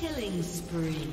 Killing spree.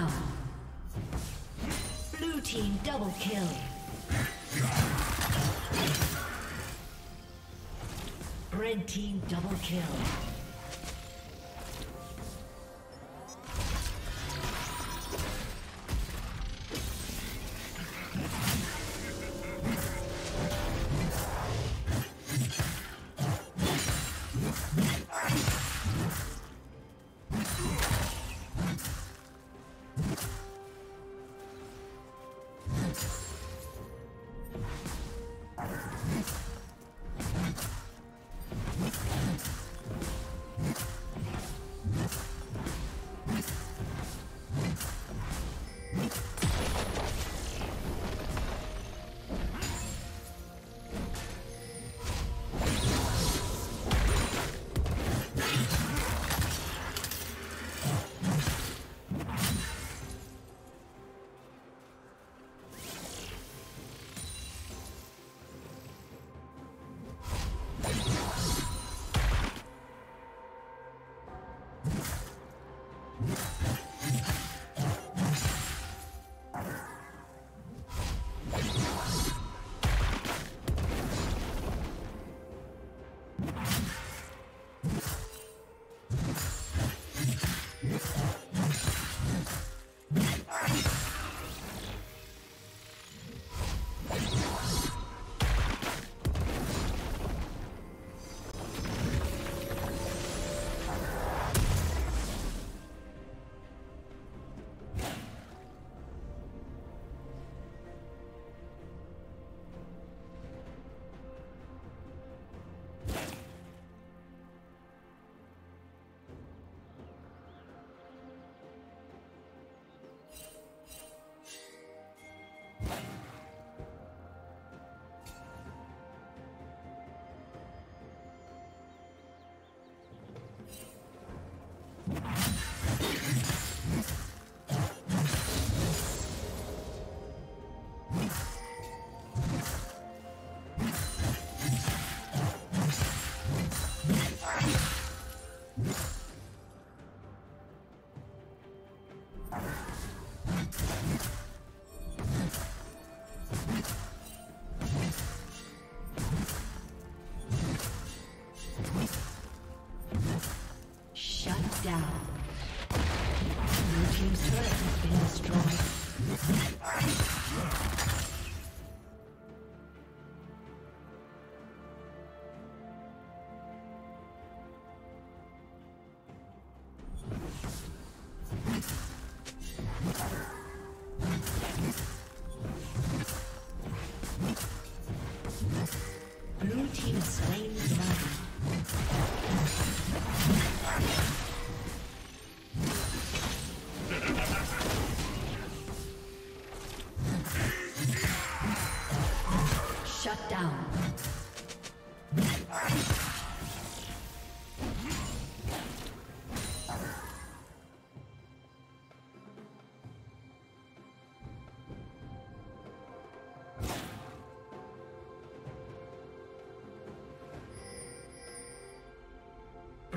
down. Blue team double kill. Red team double kill.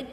Red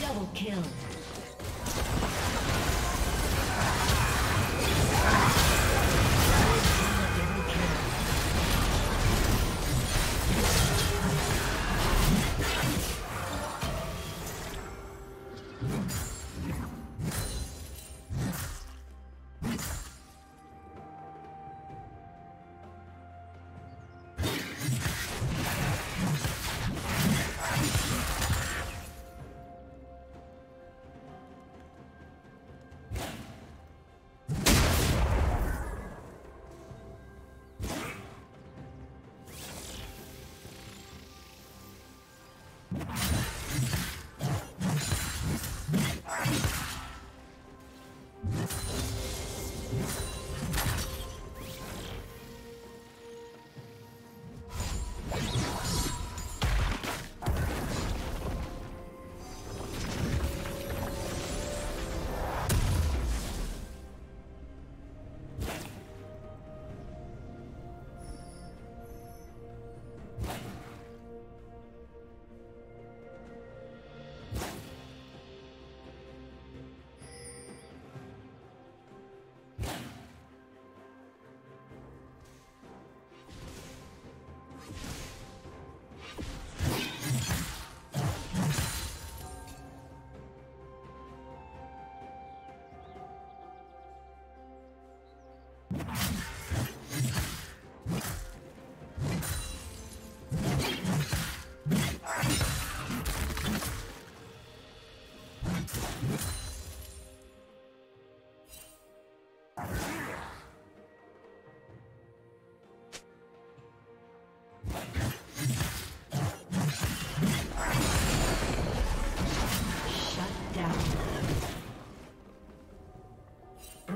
Double kill.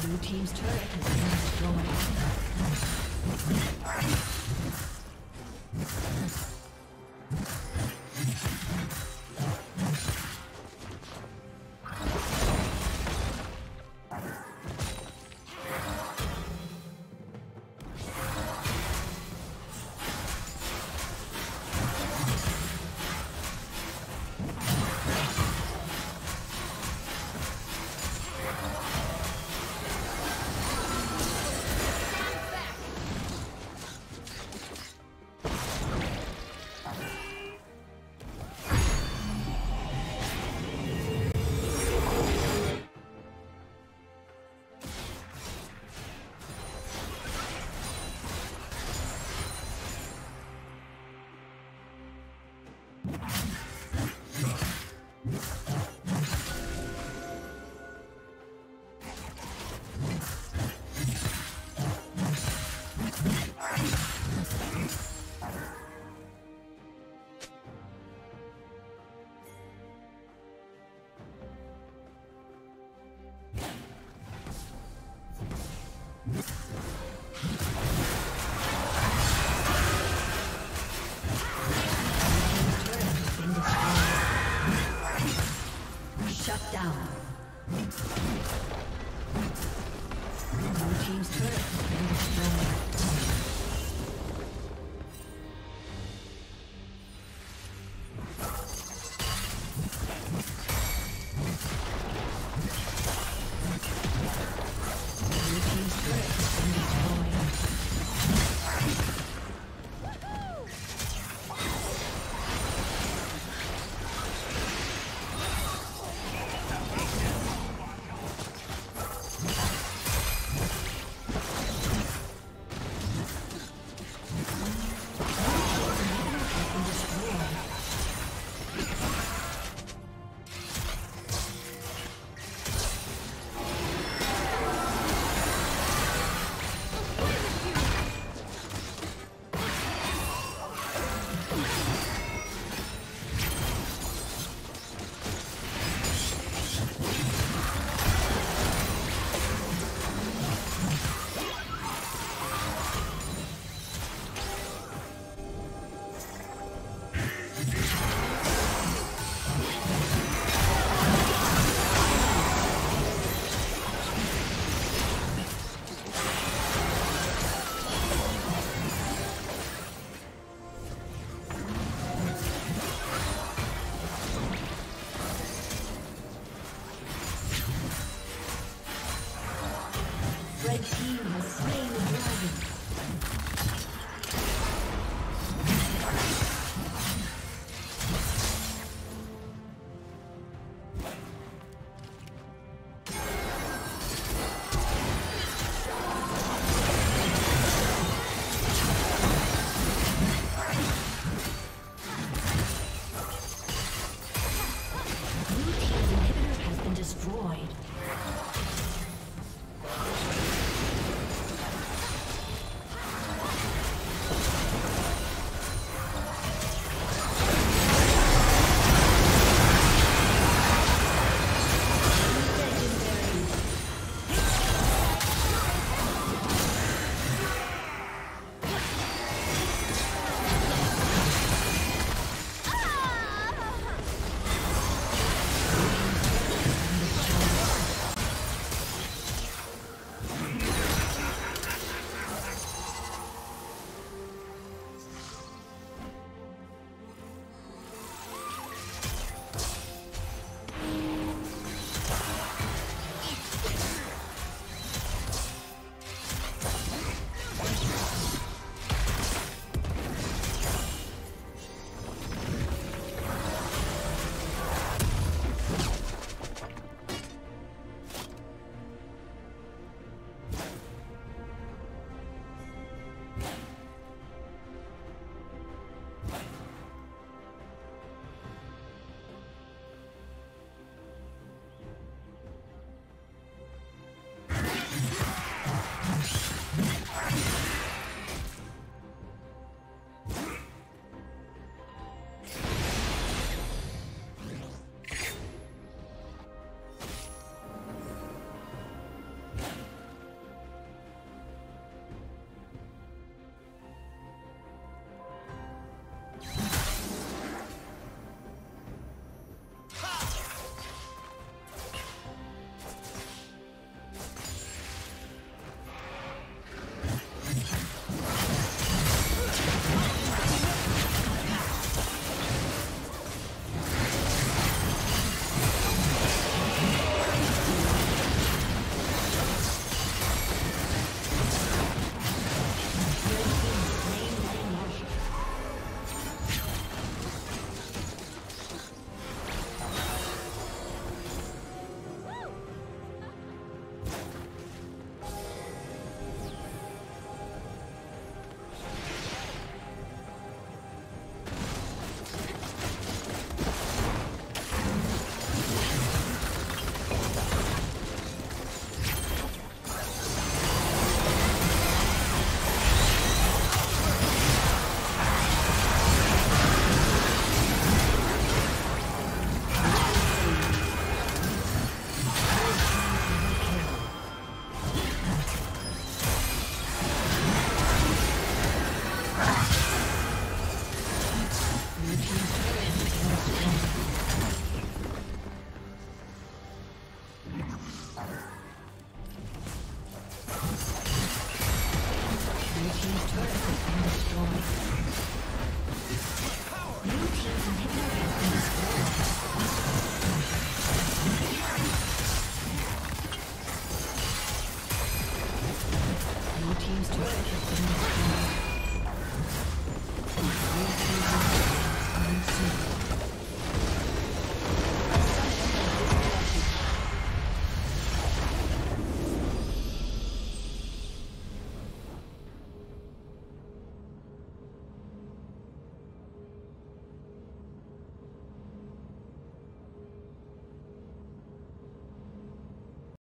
Blue team's turret has been destroyed.